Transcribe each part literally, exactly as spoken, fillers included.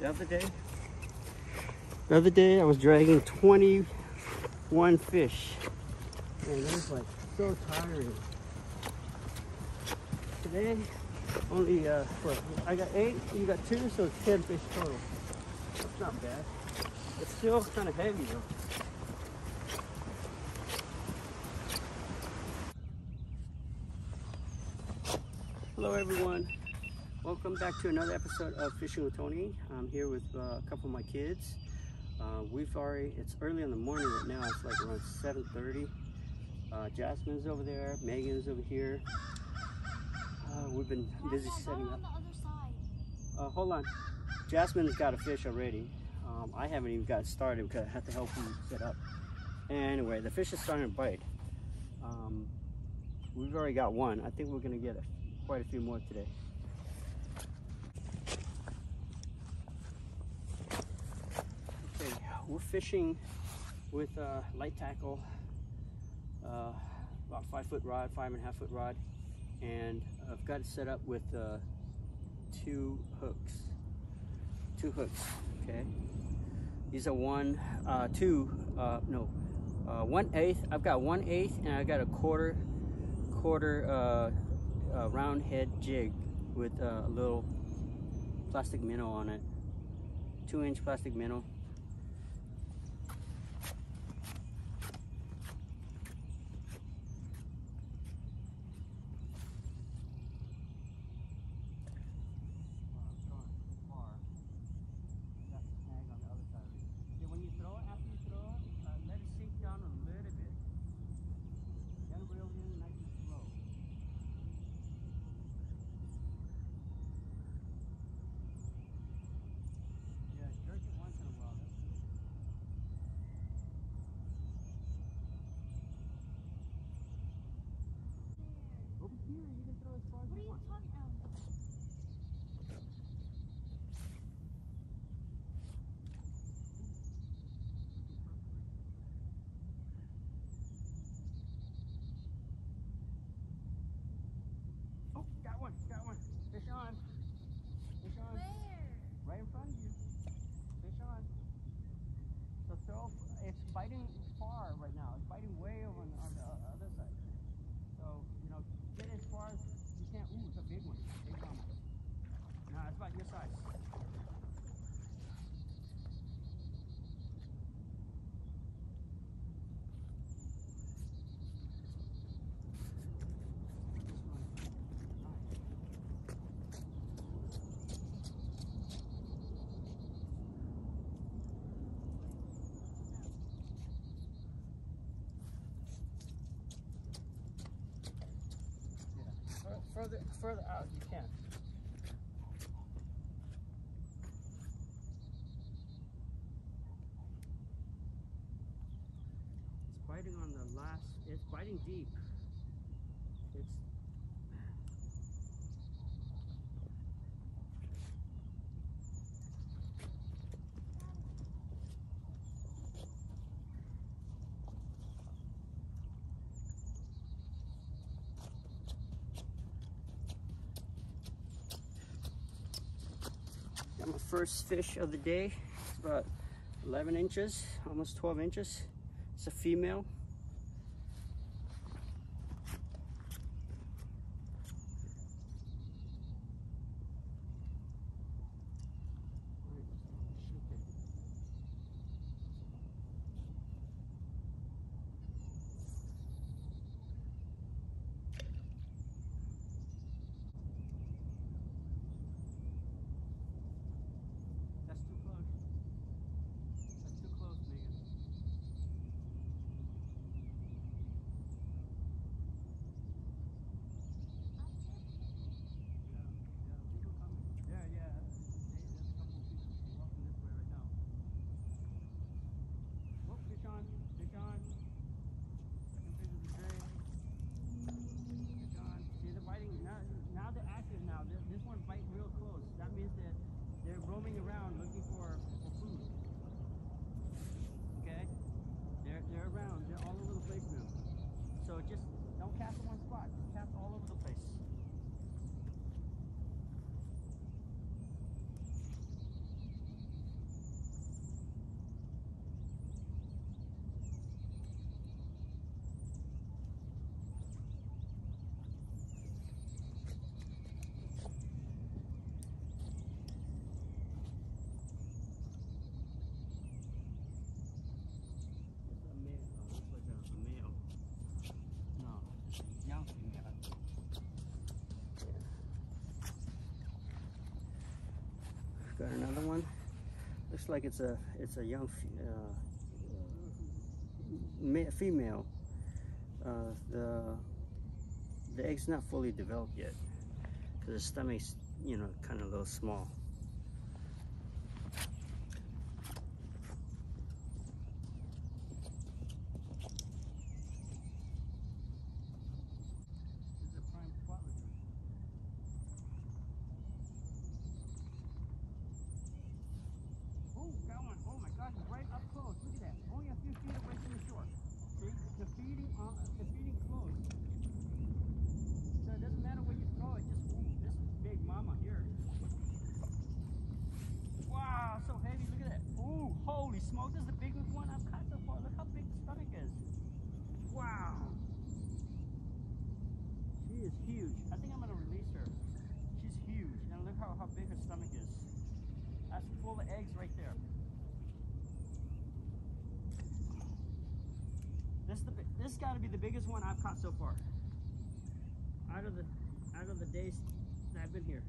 The other day, the other day I was dragging twenty-one fish. Man, that was like so tiring. Today, only uh, what, I got eight, you got two, so ten fish total. That's not bad. It's still kind of heavy though. Hello everyone, welcome back to another episode of Fishing with Tony. I'm here with uh, a couple of my kids. Uh, we've already, it's early in the morning right now, it's like around seven thirty. Uh, Jasmine's over there, Megan's over here. Uh, we've been busy setting up. Uh, hold on, Jasmine's got a fish already. Um, I haven't even got started because I had to help him set up. Anyway, the fish is starting to bite. Um, we've already got one. I think we're going to get it. Quite a few more today. Okay, we're fishing with a uh, light tackle, uh, about five foot rod, five and a half foot rod, and I've got it set up with uh, two hooks. Two hooks. Okay, these are one, uh, two, uh, no, uh, one eighth. I've got one eighth, and I got a quarter, quarter. Uh, Uh, round head jig with uh, a little plastic minnow on it, two inch plastic minnow. It's biting far right now. It's biting way over on, on the uh, other side. So, you know, get as far as you can. Ooh, it's a big one. Big one. No, it's about your size. Further, further out you can. It's biting on the last, it's biting deep. It's my first fish of the day. It's about eleven inches, almost twelve inches. It's a female. Got another one. Looks like it's a it's a young uh, female. Uh, the the egg's not fully developed yet because the stomach's, you know, kind of a little small. Smoke, this is the biggest one I've caught so far. Look how big the stomach is. Wow. She is huge. I think I'm going to release her. She's huge. And look how, how big her stomach is. That's full of eggs right there. This the this got to be the biggest one I've caught so far. Out of the out of the days that I've been here.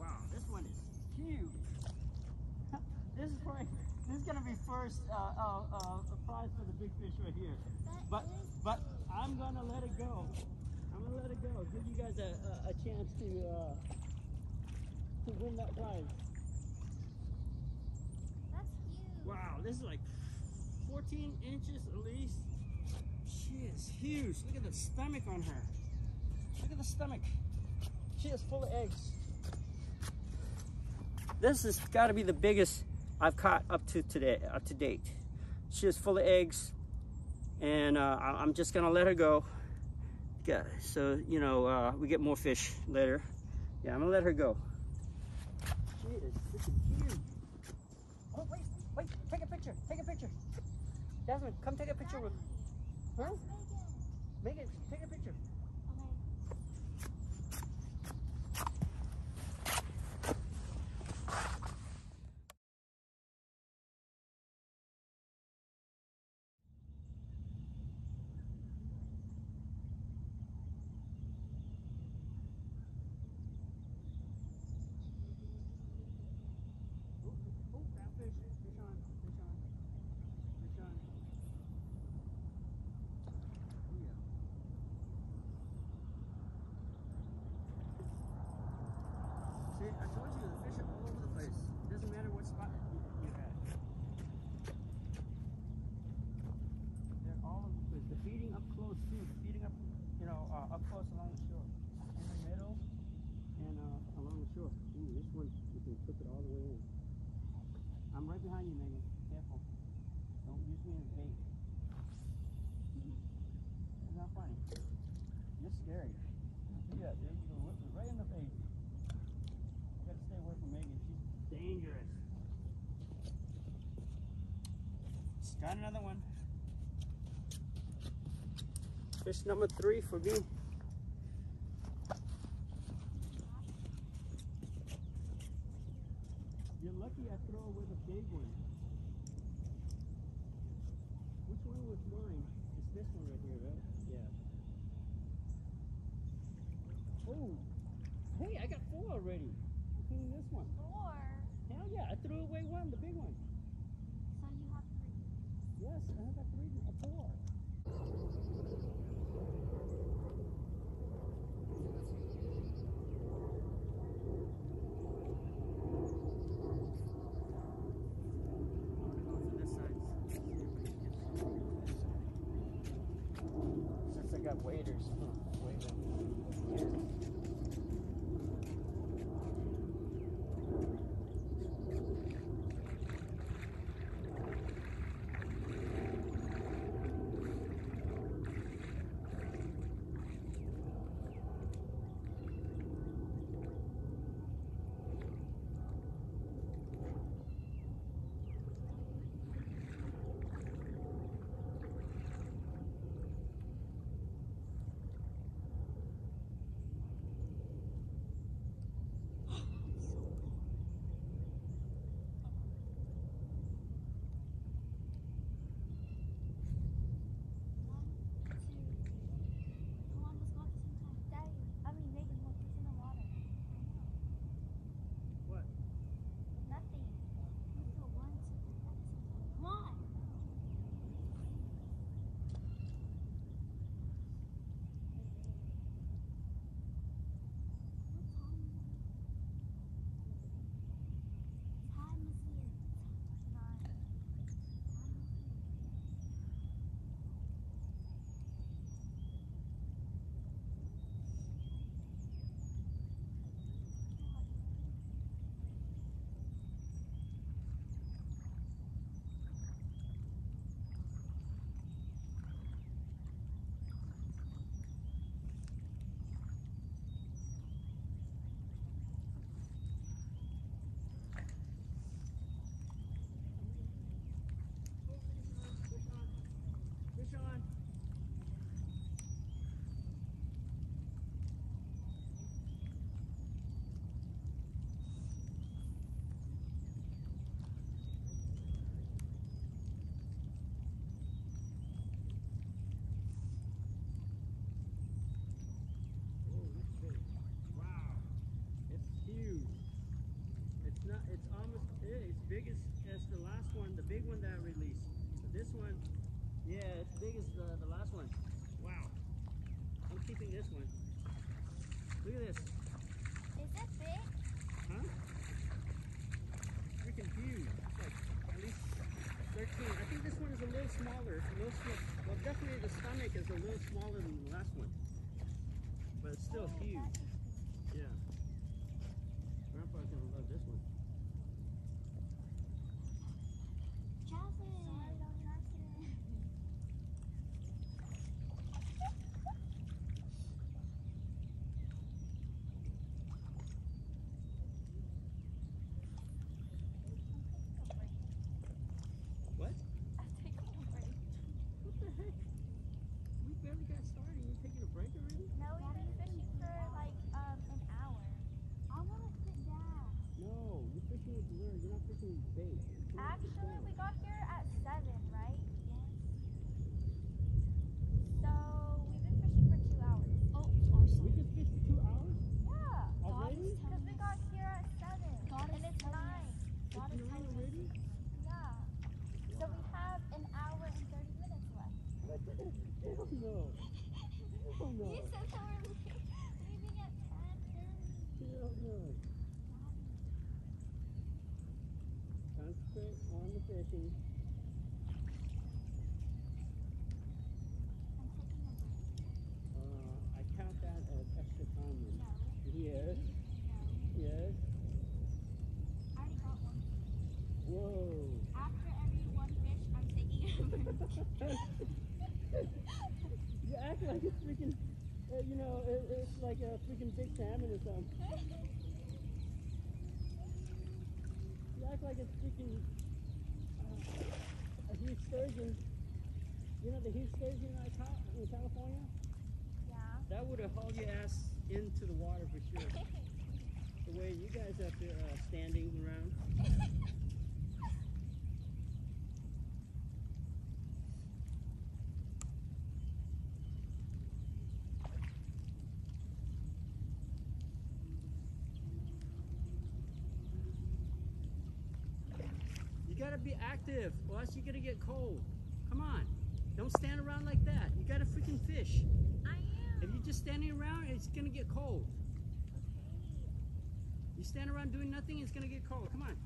Wow, this one is huge. This is right. This is gonna be first uh, uh, uh, prize for the big fish right here. But but I'm gonna let it go. I'm gonna let it go. Give you guys a, a, a chance to uh, to win that prize. That's huge. Wow, this is like fourteen inches at least. She is huge. Look at the stomach on her. Look at the stomach. She is full of eggs. This has got to be the biggest I've caught up to today, up to date. She is full of eggs, and uh, I'm just gonna let her go. Yeah, so you know uh, we get more fish later. Yeah, I'm gonna let her go. She is huge. Oh wait, wait, take a picture, take a picture. Desmond, come take a picture with. Huh? Make it, take a picture. I told you, the fish are all over the place. It doesn't matter what spot you're at. They're all over the place. They're feeding up close too. They're feeding up, you know, uh, up close along the shore. In the middle and uh, along the shore. Ooh, this one, you can flip it all the way in. I'm right behind you, Megan. Careful. Don't use me as bait. It's not funny. You're scary. Yeah, there you go. Whip it right in the face. Stay away from Megan. She's dangerous. Got another one. Fish number three for me. You're lucky I throw away the big one. Which one was mine? It's this one right here, right? Yeah. Oh. Hey, I got four already. This one. Four? Hell yeah, I threw away one, the big one. So you have three? Yes, I have three, a four. Since I got waders, waders. keeping this one. Look at this. Is that big? Huh? Freaking huge. It's like at least thirteen. I think this one is a little smaller. It's a little smaller. Well, definitely the stomach is a little smaller than the last one. But it's still oh, huge. Yeah. Grandpa's going to love this one. Actually, we got here at seven, right? Yes. So we've been fishing for two hours. Oh, awesome. We just fished for two hours? Yeah. Already? Because we got here at seven, and it's nine. God is already? Yeah. So we have an hour and thirty minutes left. Hell no. Hell no. You said that we're leaving at ten. Hell no. Concentrate on the fishing. Uh, I count that as extra time. No. Yes. No. Yes. I already got one. Whoa. After every one fish, I'm taking it. You act like it's freaking, uh, you know, it, it's like a freaking big salmon or something. Act like it's freaking uh, a huge sturgeon. You know the huge sturgeon I caught in California? Yeah. That would have hauled your ass into the water for sure. The way you guys up there uh, standing around. You gotta be active, or else you're gonna get cold. Come on, don't stand around like that. You gotta freaking fish. I am. If you're just standing around, it's gonna get cold. Okay. You stand around doing nothing, it's gonna get cold. Come on.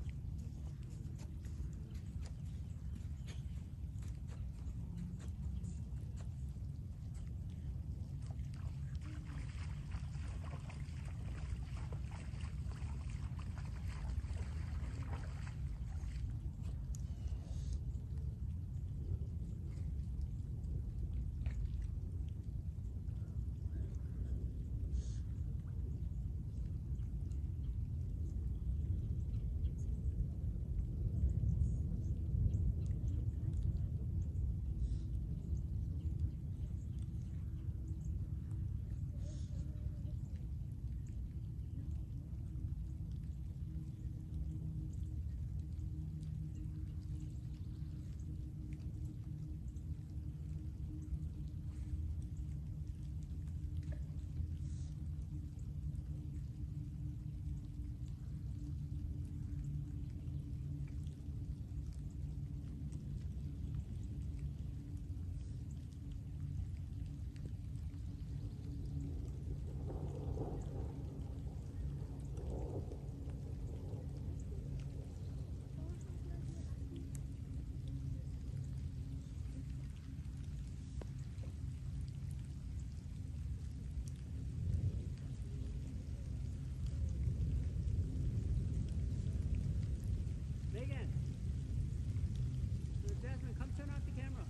Desmond, come turn off the camera.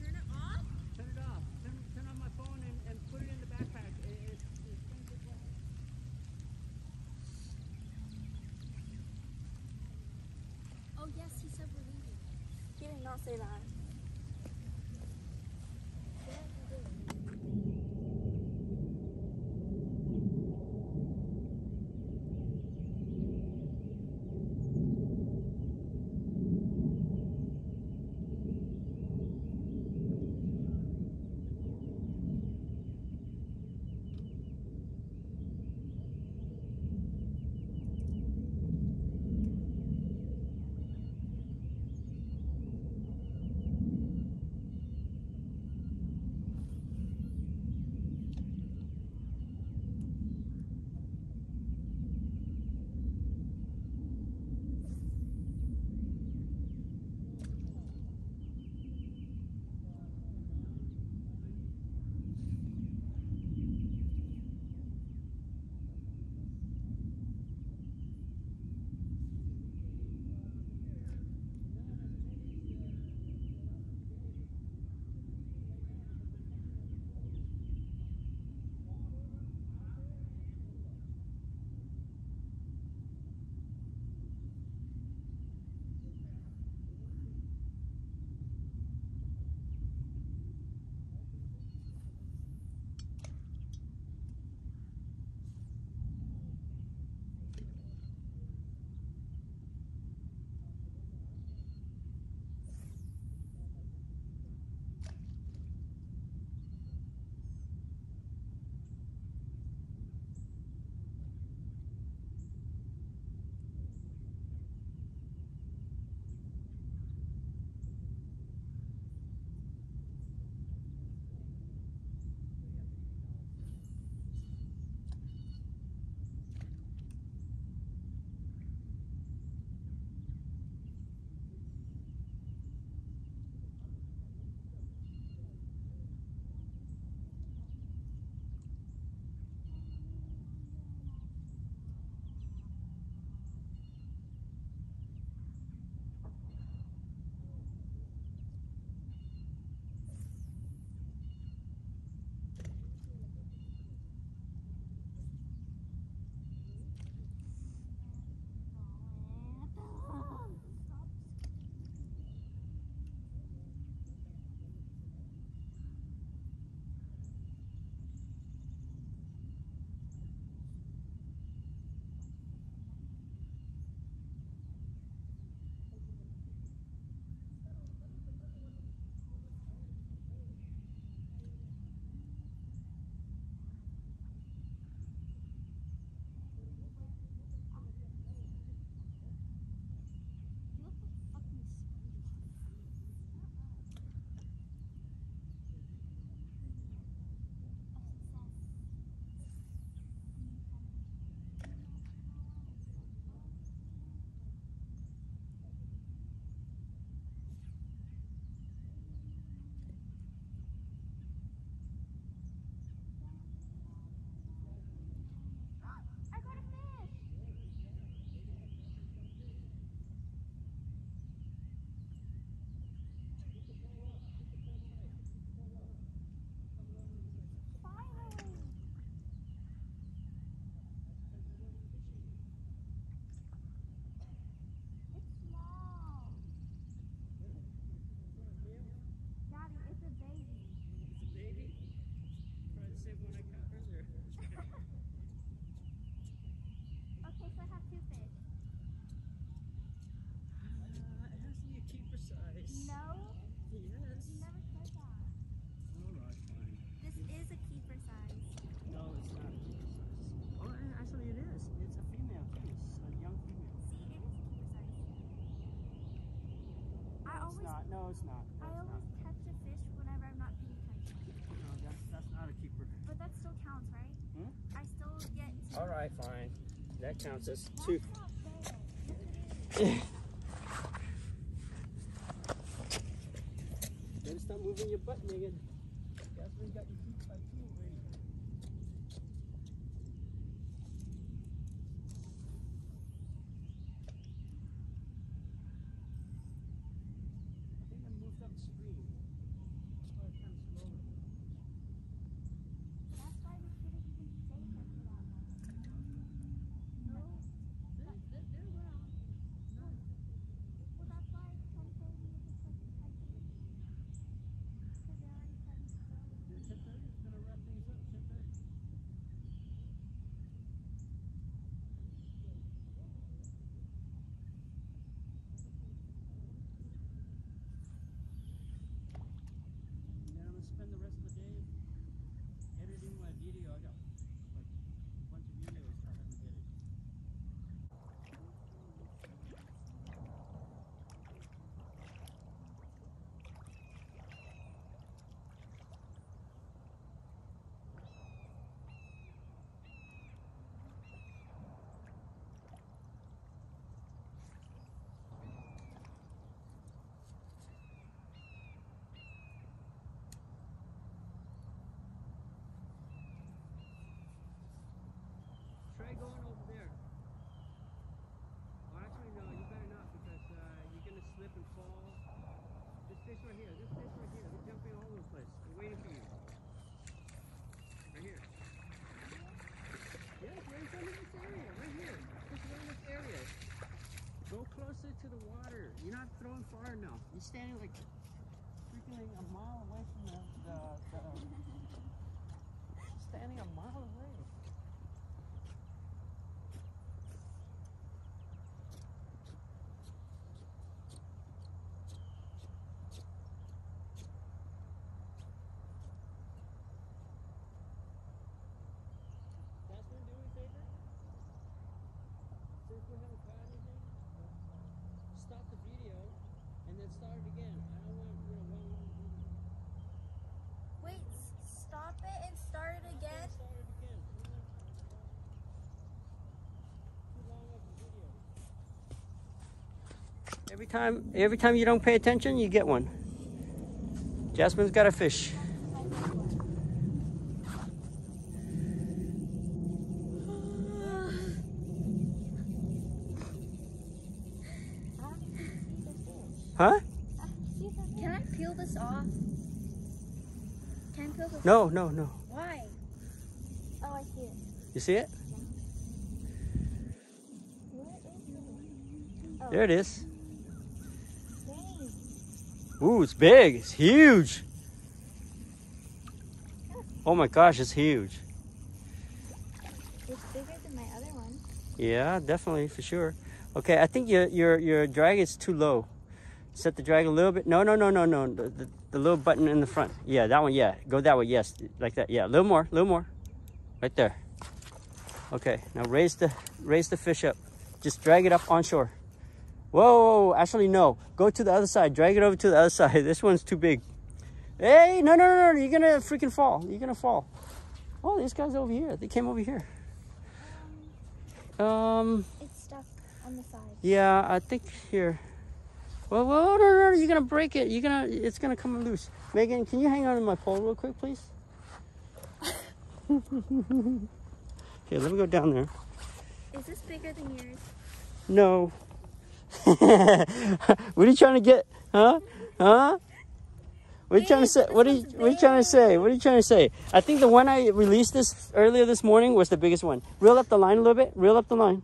Turn it off? Turn it off. Turn, turn on my phone and, and put it in the backpack. It, it, it's, it's oh, yes, he said we're leaving. He did not say that. No, it's not. No, I it's always not. catch a fish whenever I'm not paying attention. No, that's, that's not a keeper. But that still counts, right? Hmm? I still get two. All right, fine. That counts as two. Better stop moving your butt, nigga. That's when you got your feet by two already. Spend the rest of the day editing my video. I got like a bunch of videos I haven't edited. Try going over there. Well, actually, no, you better not, because uh, you're going to slip and fall. This fish right here, this fish right here, they're jumping all over the place. They're waiting for you. Right here. Yes, right in front of this area, right here. Just around this area. Go closer to the water. You're not throwing far enough. You're standing like freaking a mile away from the... the, the standing a mile away. Stop the video and then start it again. I don't want you know one long video. Wait, stop it and start it again. Start it again. Too long of a video. Every time, every time you don't pay attention, you get one. Jasmine's got a fish. Huh? Can I peel this off? Can I peel this no, off? No, no, no. Why? Oh, I see it. You see it? Yeah. Where is it? Oh. There it is. Dang. Ooh, it's big. It's huge. Oh my gosh, it's huge. It's bigger than my other one. Yeah, definitely, for sure. Okay, I think your, your, your drag is too low. Set the drag a little bit. No, no, no, no, no. The, the, the little button in the front. Yeah, that one. Yeah, go that way. Yes, like that. Yeah, a little more, a little more. Right there. Okay, now raise the raise the fish up. Just drag it up onshore. Whoa, actually, no. Go to the other side. Drag it over to the other side. This one's too big. Hey, no, no, no, no. You're going to freaking fall. You're going to fall. Oh, these guys over here. They came over here. Um, um, it's stuck on the side. Yeah, I think here. Whoa, whoa, no, no, no, you're gonna break it. You're gonna, it's gonna come loose. Megan, can you hang on to my pole real quick, please? Here, let me go down there. Is this bigger than yours? No. What are you trying to get? Huh? Huh? What are you trying to say? What are you, what are you trying to say? What are you trying to say? I think the one I released this earlier this morning was the biggest one. Reel up the line a little bit. Reel up the line.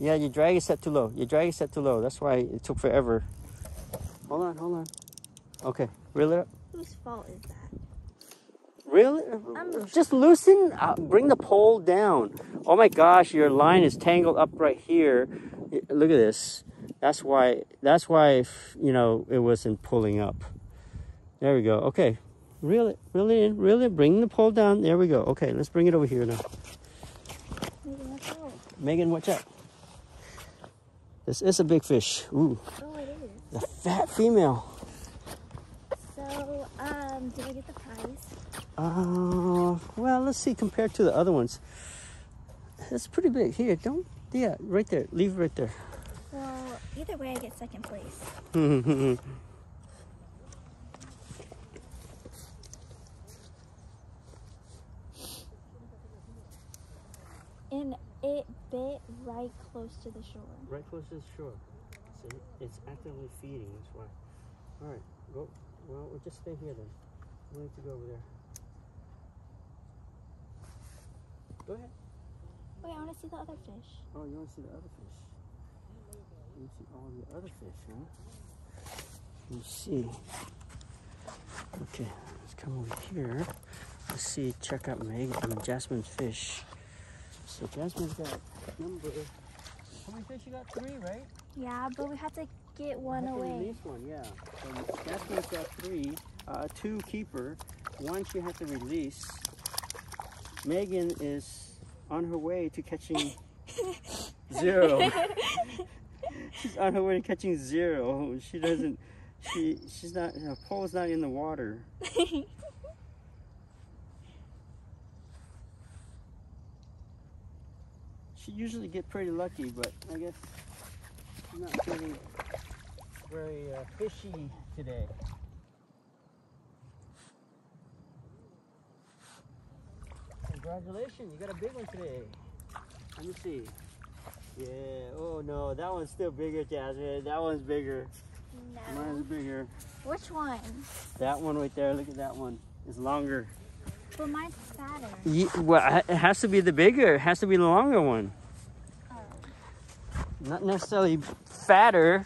Yeah, your drag is set too low. Your drag is set too low. That's why it took forever. Hold on, hold on. Okay, reel it up. Whose fault is that? Reel it? I'm just loosen. Uh, bring the pole down. Oh my gosh, your line is tangled up right here. Look at this. That's why. That's why you know it wasn't pulling up. There we go. Okay, reel it. Reel it in. Reel it. Bring the pole down. There we go. Okay, let's bring it over here now. Megan, watch out. Megan, watch out. This is a big fish. Ooh. Oh, it is. The fat female. So, um, did I get the prize? Uh, well, let's see, compared to the other ones. It's pretty big. Here, don't, yeah, right there. Leave it right there. Well, either way, I get second place. And it bit right close to the shore. Right close to the shore. So it's actively feeding, that's why. All right, go. Well, we'll just stay here then. We need to go over there. Go ahead. Wait, I want to see the other fish. Oh, you want to see the other fish? You want to see all the other fish, huh? Let's see. Okay, let's come over here. Let's see, check out Meg, I mean, Jasmine's fish. So Jasmine's got number. How many fish you got? Three, right? Yeah, but we have to get one away. Release one, yeah. So Jasmine's got three, uh, two keeper. One she had to release. Megan is on her way to catching zero. She's on her way to catching zero. She doesn't. She she's not. Her pole's not in the water. She usually get pretty lucky, but I guess she's not really very uh, fishy today. Congratulations, you got a big one today. Let me see. Yeah, oh no, that one's still bigger, Jasmine. That one's bigger. No. Mine's bigger. Which one? That one right there, look at that one. It's longer. But mine's fatter. Yeah, well, it has to be the bigger. It has to be the longer one. Oh. Not necessarily fatter.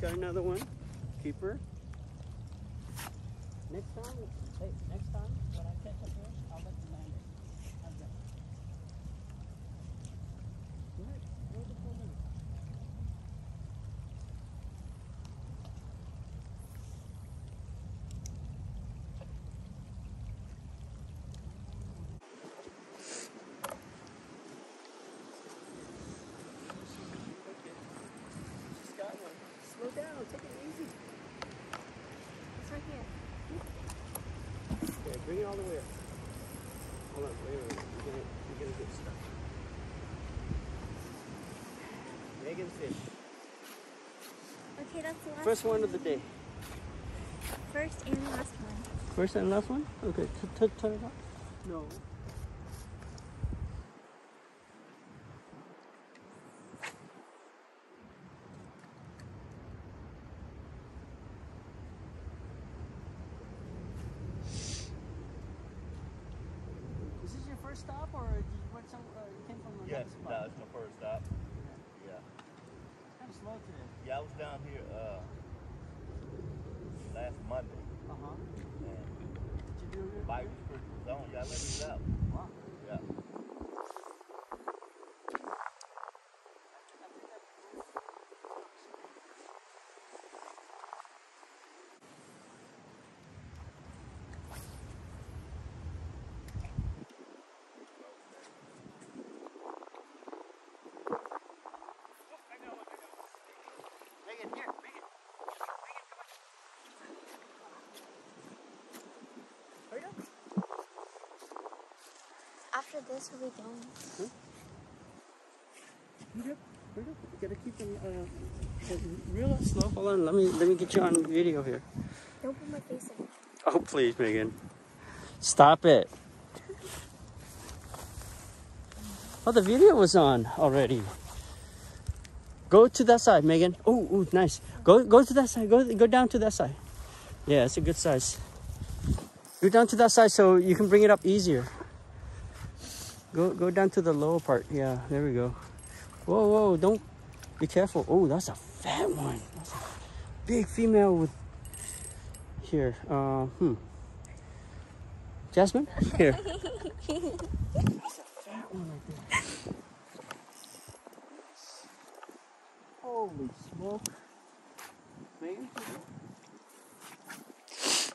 Got another one, keeper. Next time, hey, next time when I catch a fish, I'll let you land it. How's that? All right, where's the full limit? Take it easy. It's right here. Yeah, bring it all the way up. Hold on, wait, wait, wait. You're gonna, you're gonna get stuck. Megan fish. Okay, that's the last First one, one of the day. First and last one. First and last one? Okay, t turn it off? No. Stop or did you went some uh, you came from another spot? Yes, that's my first stop. Yeah. It's kind of slow today. Yeah, I was down here uh, last Monday. Uh huh. And did you do it? The bike was pretty long. Yeah, I let it out. Wow. Yeah. After this, we'll be going. Hmm? Yep, yep. You gotta keep them uh, real slow. Hold on, let me let me get you on video here. Don't put my face in. Oh please, Megan, stop it. Oh, the video was on already. Go to that side, Megan. Oh, oh, nice. Go go to that side. Go go down to that side. Yeah, it's a good size. Go down to that side so you can bring it up easier. Go go down to the lower part. Yeah, there we go. Whoa, whoa, don't, be careful. Oh, that's a fat one. That's a big female with, here, uh, hmm. Desmond? Here. That's a fat one right there. Holy smoke. Maybe?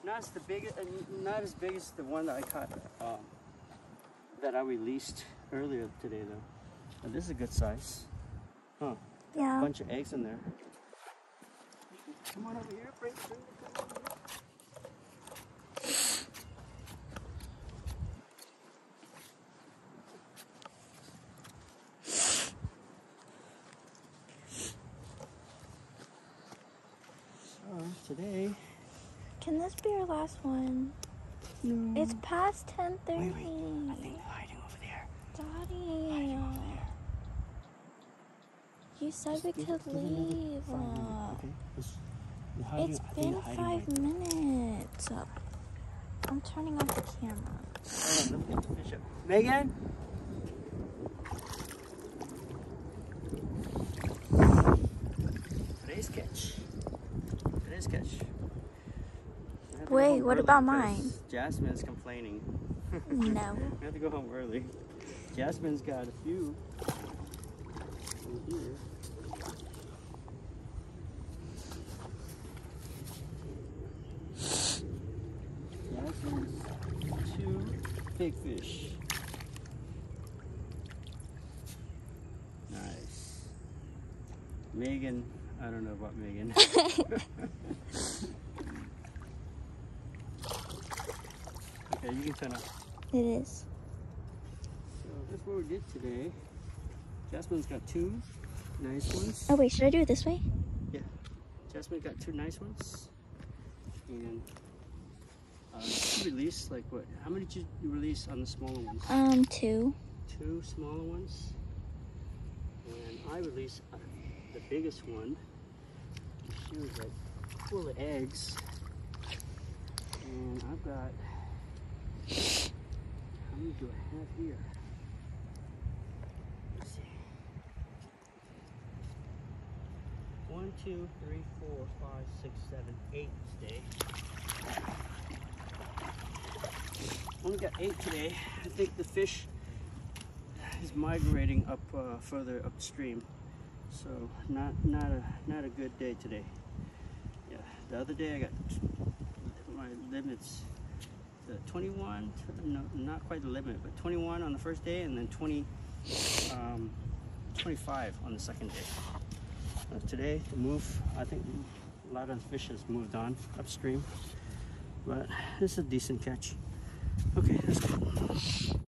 Not as, the big, not as big as the one that I caught, um, that I released earlier today though. Now, this is a good size. Huh. Yeah. Bunch of eggs in there. Come on over here, break through. Come on over here. Today. Can this be our last one? No. It's past ten thirty. Wait, wait. I think they're hiding over there. Daddy. Hiding over there. You said just we give, could give leave. Uh, okay. It's, hiding, it's been five right minutes. Now. I'm turning off the camera. Hold on, let me get the fish up. Megan. Today's catch. Catch. Wait, what about mine? Jasmine's complaining. No. We have to go home early. Jasmine's got a few in here. Jasmine's two big fish. Nice. Megan. I don't know about Megan. Okay, you can turn off. It is. So that's what we did today. Jasmine's got two nice ones. Oh wait, should I do it this way? Yeah. Jasmine got two nice ones. And um, did you release like what? How many did you release on the smaller ones? Um, two. Two smaller ones. And I released uh, the biggest one. She was like full of eggs, and I've got, how many do I have here? Let's see. One, two, three, four, five, six, seven, eight today. Only got eight today. I think the fish is migrating up uh, further upstream. So not not a not a good day today. Yeah, the other day I got my limits, the twenty-one, no, not quite the limit, but twenty-one on the first day, and then twenty, um, twenty-five on the second day. Uh, today the move, I think a lot of fish has moved on upstream, but this is a decent catch. Okay, that's good.